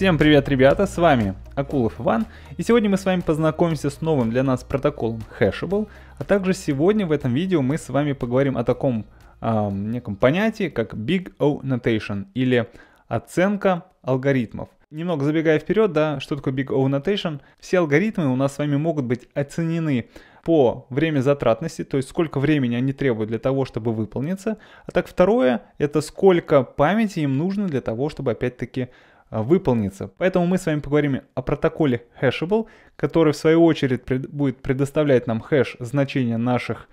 Всем привет, ребята, с вами Акулов Иван, и сегодня мы с вами познакомимся с новым для нас протоколом Hashable, а также сегодня в этом видео мы с вами поговорим о таком неком понятии, как Big O Notation или оценка алгоритмов. Немного забегая вперед, да, что такое Big O Notation? Все алгоритмы у нас с вами могут быть оценены по время затратности, то есть сколько времени они требуют для того, чтобы выполниться. А так второе, это сколько памяти им нужно для того, чтобы опять-таки выполниться. Поэтому мы с вами поговорим о протоколе Hashable, который в свою очередь будет предоставлять нам хэш значения наших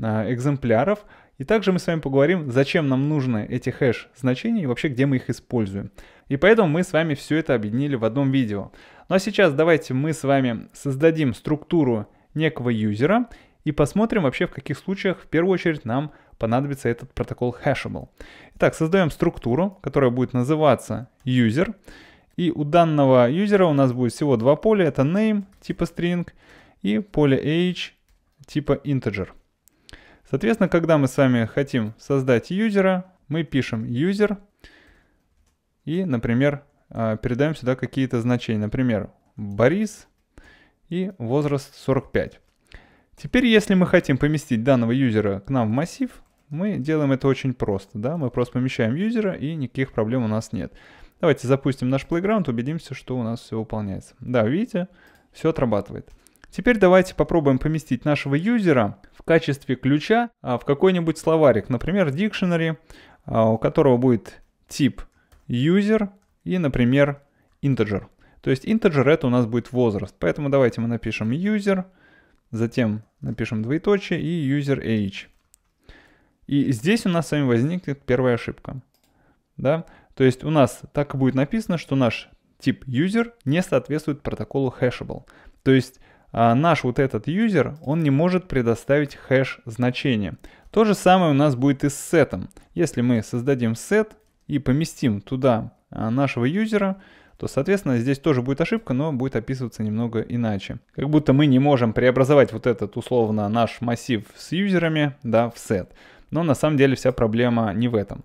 экземпляров. И также мы с вами поговорим, зачем нам нужны эти хэш значения и вообще где мы их используем. И поэтому мы с вами все это объединили в одном видео. Ну а сейчас давайте мы с вами создадим структуру некого юзера и посмотрим вообще, в каких случаях в первую очередь нам понадобится этот протокол Hashable. Итак, создаем структуру, которая будет называться user. И у данного юзера у нас будет всего два поля. Это name типа string и поле age типа integer. Соответственно, когда мы с вами хотим создать юзера, мы пишем user и, например, передаем сюда какие-то значения. Например, Борис и возраст 45. Теперь, если мы хотим поместить данного юзера к нам в массив, мы делаем это очень просто. Да? Мы просто помещаем юзера, и никаких проблем у нас нет. Давайте запустим наш playground, убедимся, что у нас все выполняется. Да, видите, все отрабатывает. Теперь давайте попробуем поместить нашего юзера в качестве ключа в какой-нибудь словарик. Например, Dictionary, у которого будет тип user и, например, integer. То есть integer это у нас будет возраст. Поэтому давайте мы напишем user, затем напишем двоеточие и user age. И здесь у нас с вами возникнет первая ошибка. Да? То есть у нас так и будет написано, что наш тип user не соответствует протоколу Hashable. То есть наш вот этот user, он не может предоставить хэш значение. То же самое у нас будет и с сетом. Если мы создадим сет и поместим туда нашего юзера, то, соответственно, здесь тоже будет ошибка, но будет описываться немного иначе. Как будто мы не можем преобразовать вот этот, условно, наш массив с юзерами, да, в сет. Но на самом деле вся проблема не в этом.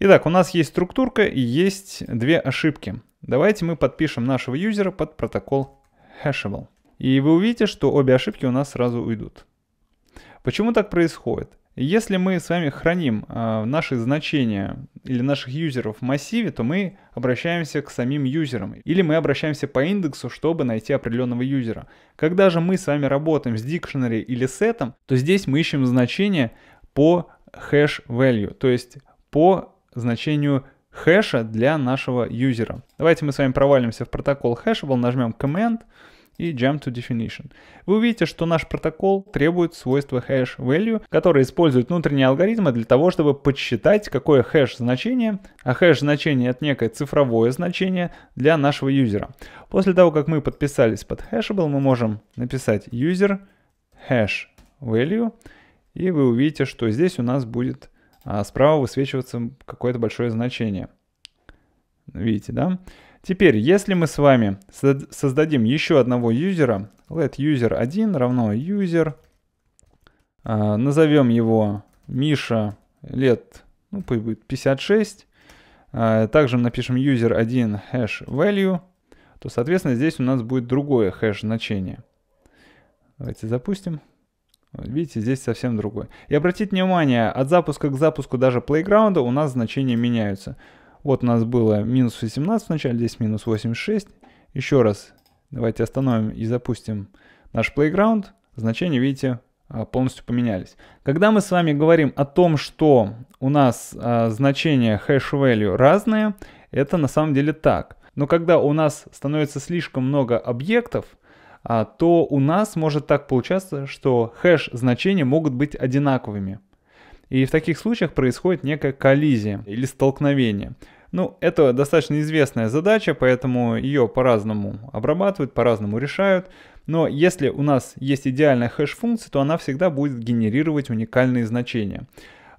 Итак, у нас есть структурка и есть две ошибки. Давайте мы подпишем нашего юзера под протокол Hashable. И вы увидите, что обе ошибки у нас сразу уйдут. Почему так происходит? Если мы с вами храним наши значения или наших юзеров в массиве, то мы обращаемся к самим юзерам. Или мы обращаемся по индексу, чтобы найти определенного юзера. Когда же мы с вами работаем с Dictionary или сетом, то здесь мы ищем значение по hash value, то есть по значению хэша для нашего юзера. Давайте мы с вами провалимся в протокол Hashable, нажмем Command и Jump to Definition. Вы увидите, что наш протокол требует свойства hash-value, которое используют внутренние алгоритмы для того, чтобы подсчитать, какое хэш-значение, а хэш-значение — это некое цифровое значение для нашего юзера. После того, как мы подписались под Hashable, мы можем написать user hash-value, и вы увидите, что здесь у нас будет справа высвечиваться какое-то большое значение. Видите, да? Теперь, если мы с вами создадим еще одного юзера, let user1 равно user, назовем его Миша, лет, ну, пусть будет 56, также напишем user1 hash value, то, соответственно, здесь у нас будет другое хэш значение. Давайте запустим. Видите, здесь совсем другое. И обратите внимание, от запуска к запуску даже playground у нас значения меняются. Вот у нас было минус 18 в начале, здесь минус 86. Еще раз давайте остановим и запустим наш playground. Значения, видите, полностью поменялись. Когда мы с вами говорим о том, что у нас значения hash-value разные, это на самом деле так. Но когда у нас становится слишком много объектов, то у нас может так получаться, что хэш-значения могут быть одинаковыми. И в таких случаях происходит некая коллизия или столкновение. Ну, это достаточно известная задача, поэтому ее по-разному обрабатывают, по-разному решают. Но если у нас есть идеальная хэш-функция, то она всегда будет генерировать уникальные значения.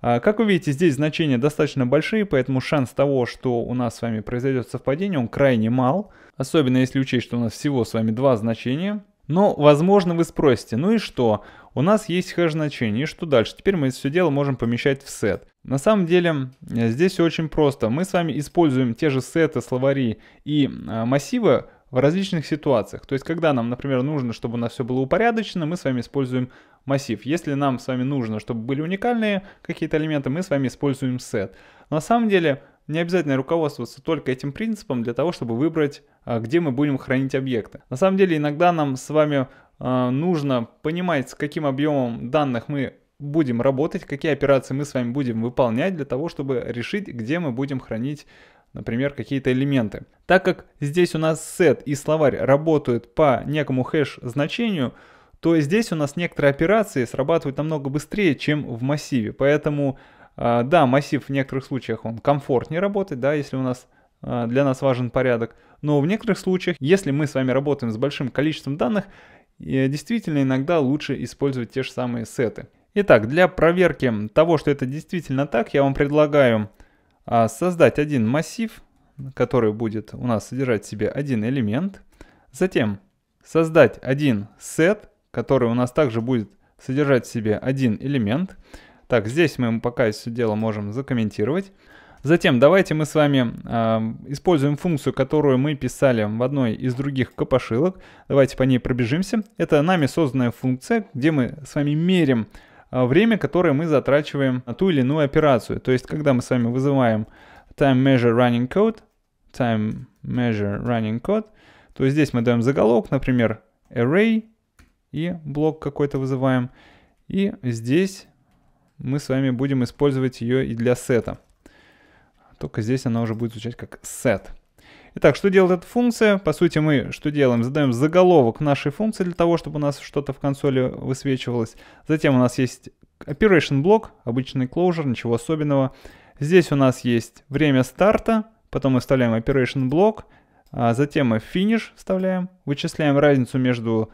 Как вы видите, здесь значения достаточно большие, поэтому шанс того, что у нас с вами произойдет совпадение, он крайне мал. Особенно если учесть, что у нас всего с вами два значения. Но, возможно, вы спросите, ну и что? у нас есть хэш-значение. И что дальше? Теперь мы это все дело можем помещать в set. На самом деле здесь все очень просто. Мы с вами используем те же сеты, словари и массивы в различных ситуациях. То есть, когда нам, например, нужно, чтобы у нас все было упорядочено, мы с вами используем массив. Если нам с вами нужно, чтобы были уникальные какие-то элементы, мы с вами используем сет. На самом деле, не обязательно руководствоваться только этим принципом для того, чтобы выбрать, где мы будем хранить объекты. На самом деле, иногда нам с вами нужно понимать, с каким объемом данных мы будем работать, какие операции мы с вами будем выполнять для того, чтобы решить, где мы будем хранить, например, какие-то элементы. Так как здесь у нас сет и словарь работают по некому хэш-значению, то здесь у нас некоторые операции срабатывают намного быстрее, чем в массиве. Поэтому, да, массив в некоторых случаях он комфортнее работает, да, если у нас для нас важен порядок. Но в некоторых случаях, если мы с вами работаем с большим количеством данных, действительно иногда лучше использовать те же самые сеты. Итак, для проверки того, что это действительно так, я вам предлагаю создать один массив, который будет у нас содержать в себе один элемент. Затем создать один сет, который у нас также будет содержать в себе один элемент. Так, здесь мы пока все дело можем закомментировать. Затем давайте мы с вами используем функцию, которую мы писали в одной из других копошилок. Давайте по ней пробежимся. Это нами созданная функция, где мы с вами мерим время, которое мы затрачиваем на ту или иную операцию. То есть, когда мы с вами вызываем time measure running code, то здесь мы даем заголовок, например, array, и блок какой-то вызываем. И здесь мы с вами будем использовать ее и для сета. Только здесь она уже будет звучать как set. Итак, что делает эта функция? По сути, мы что делаем? Задаем заголовок нашей функции для того, чтобы у нас что-то в консоли высвечивалось. Затем у нас есть operation блок, обычный closure, ничего особенного. Здесь у нас есть время старта, потом мы вставляем operation блок, а затем мы finish вставляем, вычисляем разницу между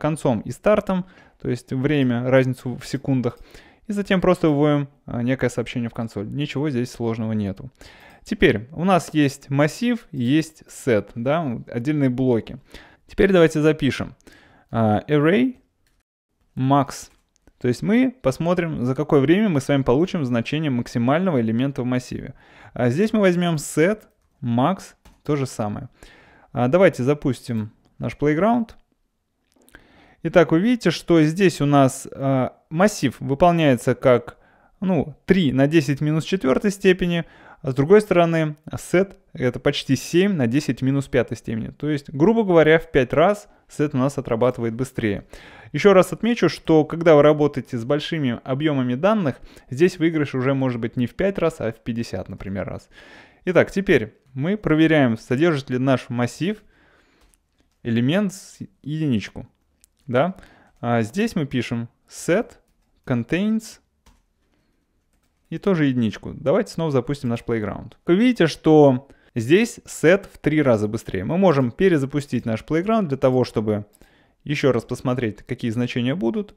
концом и стартом, то есть время, разницу в секундах. И затем просто вводим некое сообщение в консоль. Ничего здесь сложного нету. Теперь у нас есть массив, есть set, да, отдельные блоки. Теперь давайте запишем array max. То есть мы посмотрим, за какое время мы с вами получим значение максимального элемента в массиве. А здесь мы возьмем set, max, то же самое. Давайте запустим наш playground. Итак, вы видите, что здесь у нас массив выполняется как 3 на 10 минус 4 степени, а с другой стороны set это почти 7 на 10 минус 5 степени. То есть, грубо говоря, в 5 раз set у нас отрабатывает быстрее. Еще раз отмечу, что когда вы работаете с большими объемами данных, здесь выигрыш уже может быть не в 5 раз, а в 50, например, раз. Итак, теперь мы проверяем, содержит ли наш массив элемент с единичку. Да? А здесь мы пишем set contains и тоже единичку. Давайте снова запустим наш playground. Вы видите, что здесь set в 3 раза быстрее. Мы можем перезапустить наш playground для того, чтобы еще раз посмотреть, какие значения будут.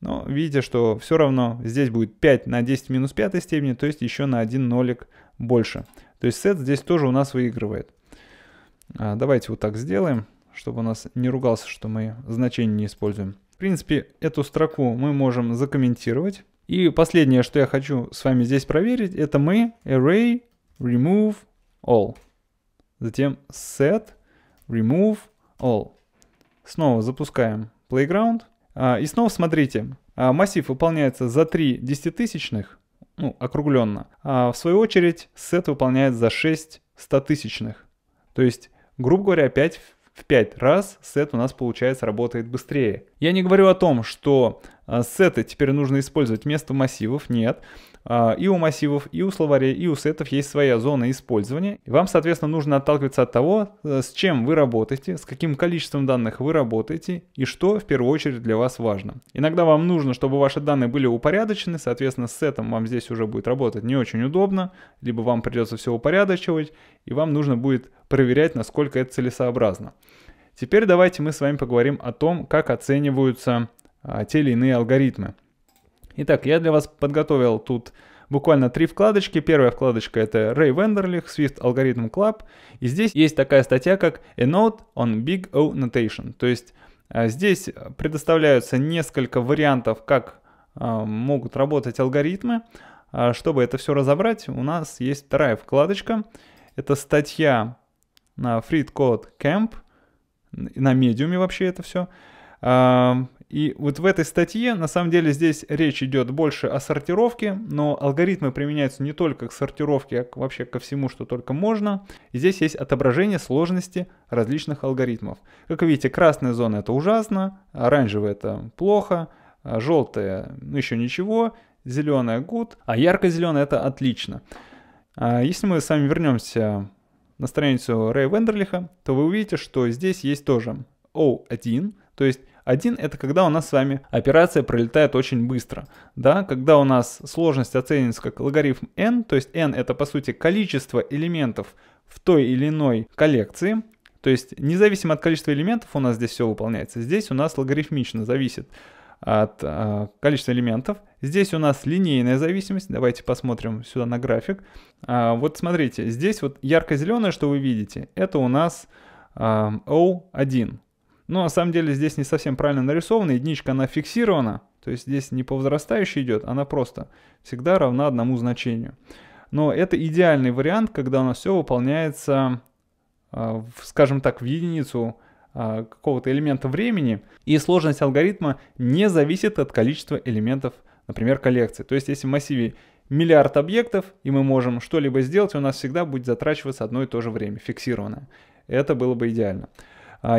Но видите, что все равно здесь будет 5 на 10 минус 5 степени, то есть еще на 1 нолик больше. То есть set здесь тоже у нас выигрывает. Давайте вот так сделаем, чтобы у нас не ругался, что мы значения не используем. В принципе, эту строку мы можем закомментировать. И последнее, что я хочу с вами здесь проверить, это мы array remove all. Затем set remove all. Снова запускаем playground. И снова смотрите, массив выполняется за 3 десятитысячных, округленно. А в свою очередь set выполняет за 6 стотысячных. То есть, грубо говоря, опять в 5 раз сет у нас, получается, работает быстрее. Я не говорю о том, что сеты теперь нужно использовать вместо массивов. Нет. И у массивов, и у словарей, и у сетов есть своя зона использования. И вам, соответственно, нужно отталкиваться от того, с чем вы работаете, с каким количеством данных вы работаете и что в первую очередь для вас важно. Иногда вам нужно, чтобы ваши данные были упорядочены. Соответственно, с сетом вам здесь уже будет работать не очень удобно, либо вам придется все упорядочивать, и вам нужно будет проверять, насколько это целесообразно. Теперь давайте мы с вами поговорим о том, как оцениваются те или иные алгоритмы. Итак, я для вас подготовил тут буквально 3 вкладочки. Первая вкладочка — это Ray Wenderlich, Swift Algorithm Club. И здесь есть такая статья, как A Note on Big O Notation. То есть Здесь предоставляются несколько вариантов, как могут работать алгоритмы. Чтобы это все разобрать, у нас есть вторая вкладочка. Это статья на FreeCodeCamp, на Medium вообще это все. И вот в этой статье, на самом деле, здесь речь идет больше о сортировке, но алгоритмы применяются не только к сортировке, а вообще ко всему, что только можно. И здесь есть отображение сложности различных алгоритмов. Как видите, красная зона — это ужасно, оранжевая — это плохо, желтая — ну еще ничего, зеленая — good, а ярко-зеленая — это отлично. Если мы с вами вернемся на страницу Рэя Вендерлиха, то вы увидите, что здесь есть тоже O1, то есть 1 — это когда у нас с вами операция пролетает очень быстро, да? Когда у нас сложность оценивается как логарифм n, то есть n — это по сути количество элементов в той или иной коллекции, то есть независимо от количества элементов у нас здесь все выполняется, здесь у нас логарифмично зависит от количества элементов, здесь у нас линейная зависимость, давайте посмотрим сюда на график, вот смотрите, здесь вот ярко-зеленое, что вы видите, это у нас O1. Но на самом деле здесь не совсем правильно нарисовано, единичка она фиксирована, то есть здесь не по возрастающей идет, она просто всегда равна одному значению. Но это идеальный вариант, когда у нас все выполняется, скажем так, в единицу какого-то элемента времени, и сложность алгоритма не зависит от количества элементов, например, коллекции. То есть если в массиве миллиард объектов, и мы можем что-либо сделать, у нас всегда будет затрачиваться одно и то же время, фиксированное. Это было бы идеально.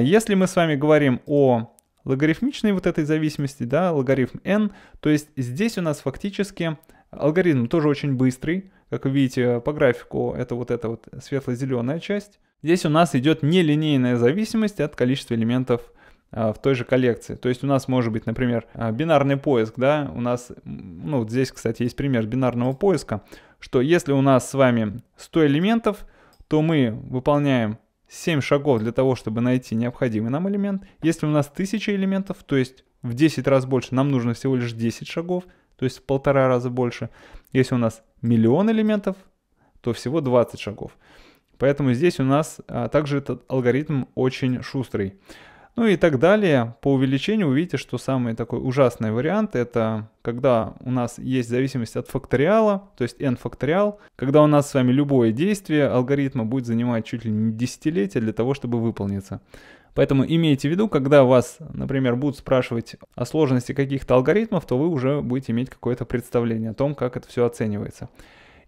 Если мы с вами говорим о логарифмичной вот этой зависимости, да, логарифм n, то есть здесь у нас фактически алгоритм тоже очень быстрый, как вы видите по графику, это вот эта вот светло-зеленая часть. Здесь у нас идет нелинейная зависимость от количества элементов в той же коллекции. То есть у нас может быть, например, бинарный поиск, да, у нас, ну вот здесь, кстати, есть пример бинарного поиска, что если у нас с вами 100 элементов, то мы выполняем 7 шагов для того, чтобы найти необходимый нам элемент. Если у нас 1000 элементов, то есть в 10 раз больше, нам нужно всего лишь 10 шагов, то есть в 1,5 раза больше. Если у нас 1 000 000 элементов, то всего 20 шагов. Поэтому здесь у нас также этот алгоритм очень шустрый. Ну и так далее. По увеличению вы видите, что самый такой ужасный вариант — это когда у нас есть зависимость от факториала, то есть n факториал, когда у нас с вами любое действие алгоритма будет занимать чуть ли не десятилетия для того, чтобы выполниться. Поэтому имейте в виду, когда вас, например, будут спрашивать о сложности каких-то алгоритмов, то вы уже будете иметь какое-то представление о том, как это все оценивается.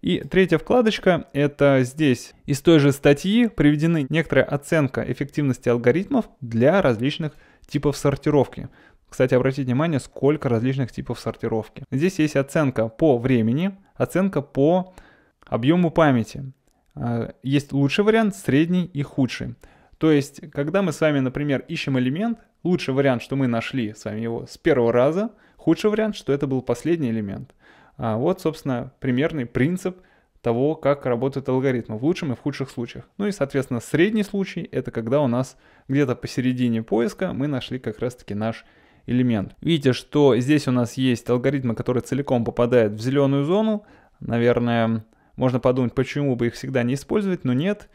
И третья вкладочка — это здесь из той же статьи приведены некоторая оценка эффективности алгоритмов для различных типов сортировки. Кстати, обратите внимание, сколько различных типов сортировки. Здесь есть оценка по времени, оценка по объему памяти. Есть лучший вариант, средний и худший. То есть, когда мы с вами, например, ищем элемент, лучший вариант, что мы нашли с вами его с первого раза, худший вариант, что это был последний элемент. Вот, собственно, примерный принцип того, как работают алгоритмы в лучшем и в худших случаях. Ну и, соответственно, средний случай — это когда у нас где-то посередине поиска мы нашли как раз-таки наш элемент. Видите, что здесь у нас есть алгоритмы, которые целиком попадают в зеленую зону. Наверное, можно подумать, почему бы их всегда не использовать, но нет.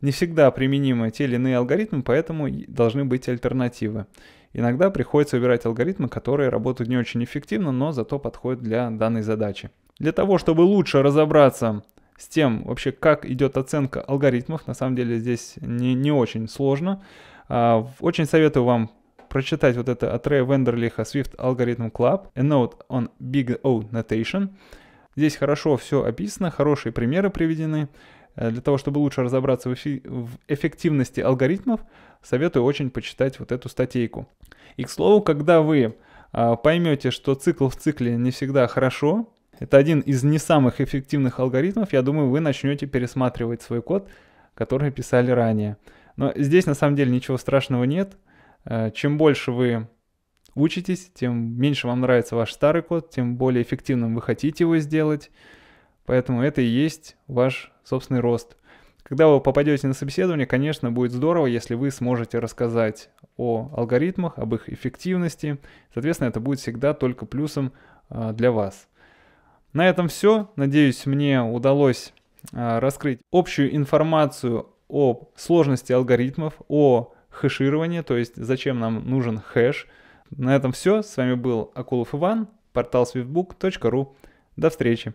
Не всегда применимы те или иные алгоритмы, поэтому должны быть альтернативы. Иногда приходится выбирать алгоритмы, которые работают не очень эффективно, но зато подходят для данной задачи. Для того, чтобы лучше разобраться с тем, вообще, как идет оценка алгоритмов, на самом деле здесь не очень сложно. Очень советую вам прочитать вот это от Рэя Вендерлиха Swift Algorithm Club, A Note on Big O Notation. Здесь хорошо все описано, хорошие примеры приведены. Для того, чтобы лучше разобраться в эффективности алгоритмов, советую очень почитать вот эту статейку. И, к слову, когда вы поймете, что цикл в цикле не всегда хорошо, это один из не самых эффективных алгоритмов, я думаю, вы начнете пересматривать свой код, который писали ранее. Но здесь на самом деле ничего страшного нет. Чем больше вы учитесь, тем меньше вам нравится ваш старый код, тем более эффективным вы хотите его сделать. Поэтому это и есть ваш собственный рост. Когда вы попадете на собеседование, конечно, будет здорово, если вы сможете рассказать о алгоритмах, об их эффективности. Соответственно, это будет всегда только плюсом для вас. На этом все. Надеюсь, мне удалось раскрыть общую информацию о сложности алгоритмов, о хэширование, то есть зачем нам нужен хэш. На этом все. С вами был Акулов Иван, портал swiftbook.ru. До встречи!